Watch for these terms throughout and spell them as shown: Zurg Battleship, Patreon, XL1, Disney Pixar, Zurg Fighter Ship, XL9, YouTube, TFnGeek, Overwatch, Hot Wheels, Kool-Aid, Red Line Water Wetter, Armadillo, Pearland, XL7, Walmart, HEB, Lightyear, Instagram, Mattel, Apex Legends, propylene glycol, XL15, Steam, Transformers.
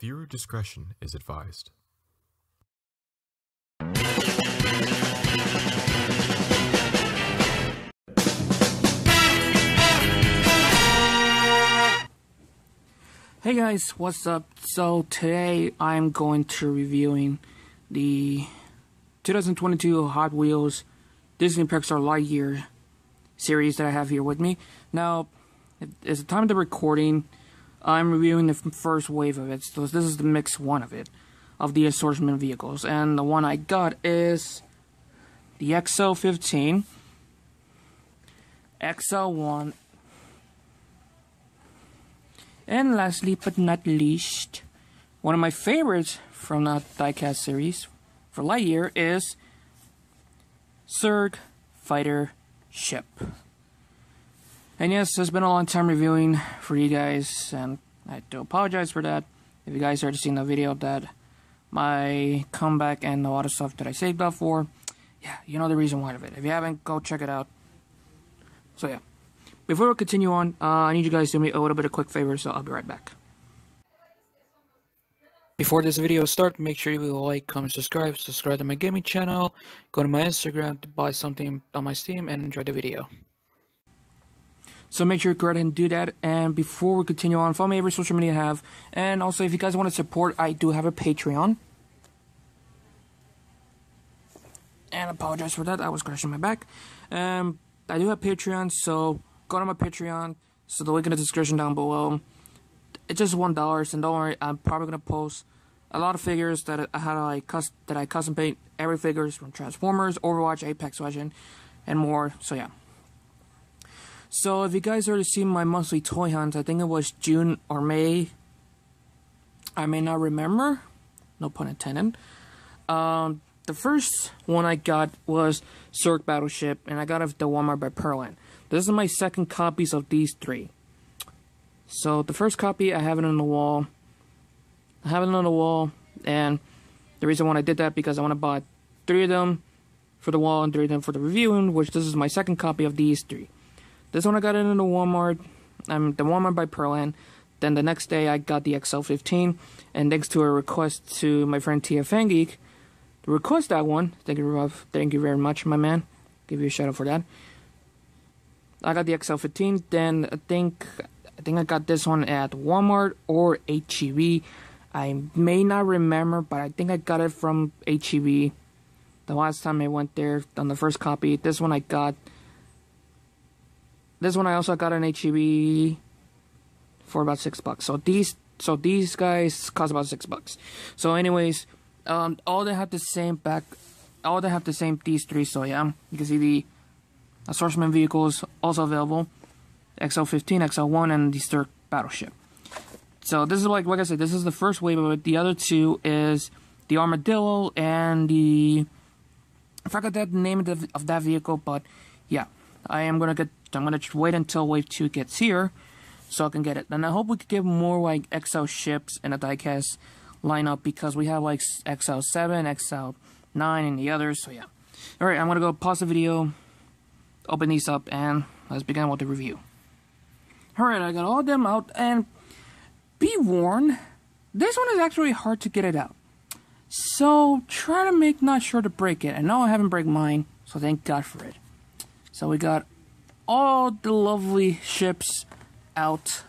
Viewer discretion is advised. Hey guys, what's up? So today I'm going to reviewing the 2022 Hot Wheels Disney Pixar Lightyear series that I have here with me. Now, it's the time of the recording. I'm reviewing the first wave of it, so this is the mix one of it, of the assortment of vehicles. And the one I got is the XL15, XL1, and lastly but not least, one of my favorites from the diecast series for Lightyear is Zurg Fighter Ship. And yes, it's been a long time reviewing for you guys, and I do apologize for that. If you guys already seen the video that my comeback and a lot of stuff that I saved up for, yeah, you know the reason why of it. If you haven't, go check it out. So yeah, before we continue on, I need you guys to do me a little bit of quick favor, so I'll be right back. Before this video starts, make sure you like, comment, subscribe to my gaming channel, go to my Instagram to buy something on my Steam, and enjoy the video. So make sure you go ahead and do that, and before we continue on, follow me every social media I have, and also if you guys want to support, I do have a Patreon. And apologize for that, I was crashing my back. I do have Patreon, so go to my Patreon, so the link in the description down below. It's just $1, and don't worry, I'm probably gonna post a lot of figures that I had that I custom paint, every figures from Transformers, Overwatch, Apex Legends, and more. So yeah. So if you guys already seen my monthly toy hunt, I think it was June or May. I may not remember, no pun intended. The first one I got was Zurg Battleship, and I got it at the Walmart by Pearland. This is my second copies of these three. So the first copy, I have it on the wall. I have it on the wall, and the reason why I did that because I want to buy three of them for the wall and three of them for the reviewing, which this is my second copy of these three. This one I got it in the Walmart, the Walmart by Pearland. Then the next day I got the XL15, and thanks to a request to my friend TFnGeek, to request that one. Thank you very much, my man. Give you a shout out for that. I got the XL15. Then I think I got this one at Walmart or HEB. I may not remember, but I think I got it from HEB the last time I went there on the first copy. This one I also got an HEB for about $6. So these guys cost about $6. So anyways, all they have the same these three. So yeah, you can see the assortment vehicles also available. XL15, XL1, and the Zurg Battleship. So this is like I said, this is the first wave of it. The other two is the Armadillo and the, I forgot the name of that vehicle, but yeah, I'm gonna wait until wave 2 gets here so I can get it. And I hope we could get more like XL ships in a diecast lineup, because we have like XL7, XL9, and the others. So yeah. Alright, I'm gonna go pause the video, open these up, and let's begin with the review. Alright, I got all of them out, and be warned, this one is actually hard to get it out. So try to make not sure to break it. I know I haven't break mine, so thank God for it. So we got all the lovely ships out.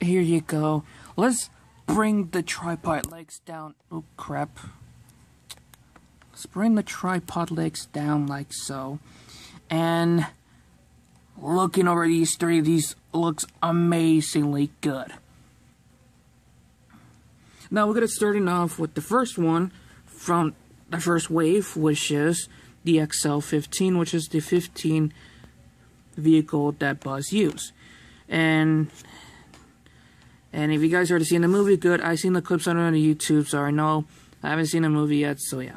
Here you go. Let's bring the tripod legs down. Oh crap. Let's bring the tripod legs down like so. And looking over these three, these looks amazingly good. Now we're gonna start off with the first one from the first wave, which is the XL15, which is the 15 vehicle that Buzz used. And if you guys already seen the movie, good. I seen the clips on YouTube, so I know I haven't seen the movie yet. So yeah,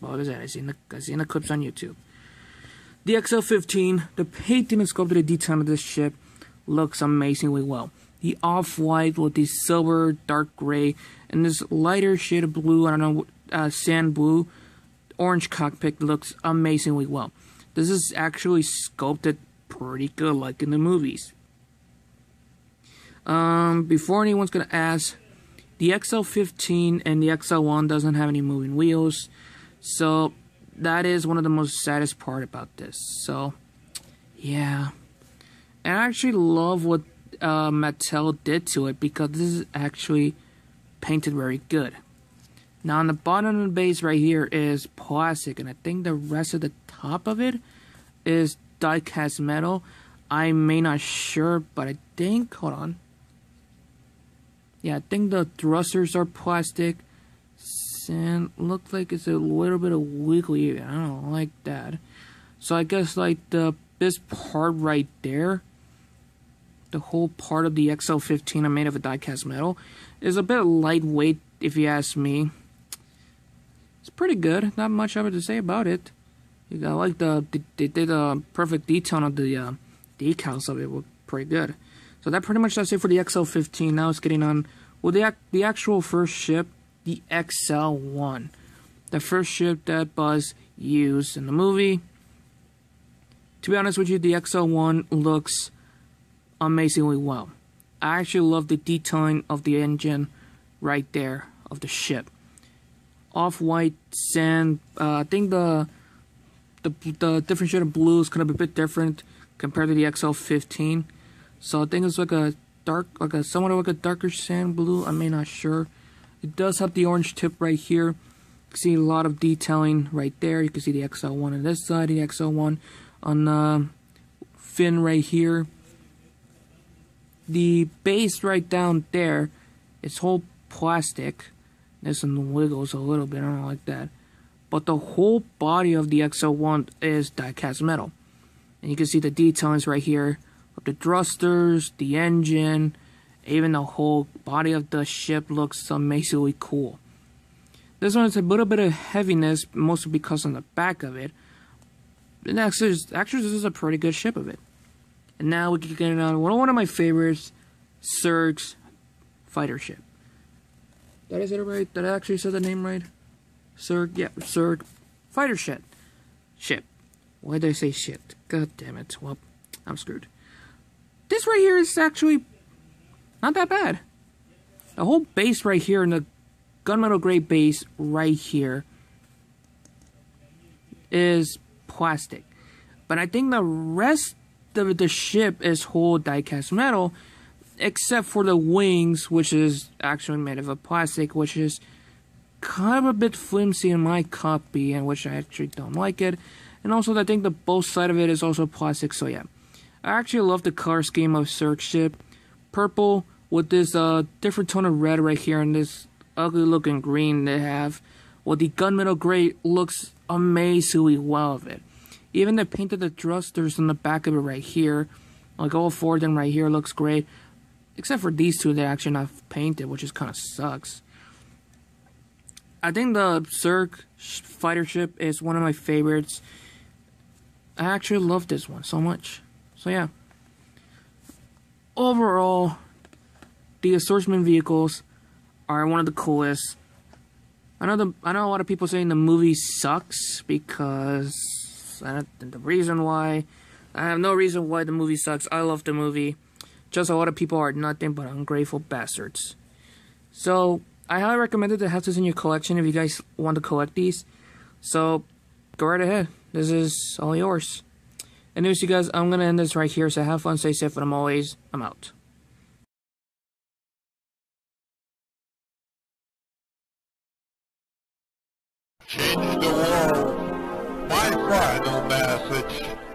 what is that? I seen the clips on YouTube. The XL15, the painting and sculpted detail of this ship looks amazingly well. The off-white with the silver, dark gray, and this lighter shade of blue, I don't know, sand blue, orange cockpit looks amazingly well. This is actually sculpted pretty good, like in the movies. Before anyone's gonna ask, the XL15 and the XL1 doesn't have any moving wheels, so that is one of the most saddest part about this. So yeah, and I actually love what Mattel did to it, because this is actually painted very good. Now on the bottom of the base right here is plastic, and I think the rest of the top of it is die-cast metal. I may not sure, but I think, hold on. Yeah, I think the thrusters are plastic. And looks like it's a little bit of wiggly. I don't like that. So I guess like this part right there, the whole part of the XL15 I made of a die-cast metal, is a bit lightweight if you ask me. It's pretty good. Not much of it to say about it. You got like they did a perfect detail of the decals of it. Were pretty good. So that pretty much does it for the XL15. Now it's getting on well the actual first ship, the XL1, the first ship that Buzz used in the movie. To be honest with you, the XL1 looks amazingly well. I actually love the detailing of the engine right there of the ship. Off-white sand. I think the different shade of blue is kind of a bit different compared to the XL15. So I think it's like a dark, like a somewhat like a darker sand blue. I may not sure. It does have the orange tip right here. You can see a lot of detailing right there. You can see the XL1 on this side, the XL1 on the fin right here. The base right down there, it's whole plastic. There's some wiggles a little bit, I don't like that. But the whole body of the XL1 is die-cast metal. And you can see the details right here of the thrusters, the engine, even the whole body of the ship looks amazingly cool. This one is a little bit of heaviness, mostly because on the back of it. And actually this is a pretty good ship of it. And now we can get on one of my favorites, Zurg's Fighter Ship. Did I say it right? Did I actually say the name right? Zurg, yeah, Zurg Fighter Ship. Why did I say shit? God damn it. Well, I'm screwed. This right here is actually not that bad. The whole base right here, and the gunmetal gray base right here, is plastic. But I think the rest of the ship is whole die-cast metal, except for the wings, which is actually made of a plastic, which is kind of a bit flimsy in my copy, and which I actually don't like it. And also I think the both side of it is also plastic. So yeah, I actually love the color scheme of Zurg ship. Purple with this different tone of red right here, and this ugly looking green they have. Well, the gunmetal gray looks amazingly well of it. Even they painted the thrusters on the back of it right here. Like all four of them right here looks great. Except for these two, they're actually not painted, which is kind of sucks. I think the Zurg Fighter Ship is one of my favorites. I actually love this one so much. So yeah. Overall, the assortment vehicles are one of the coolest. I know a lot of people saying the movie sucks, because I have no reason why the movie sucks. I love the movie. Just a lot of people are nothing but ungrateful bastards. So I highly recommend it to have this in your collection if you guys want to collect these. So go right ahead. This is all yours. Anyways, you guys, I'm going to end this right here. So have fun, stay safe, and I'm out. Change the world. My final message.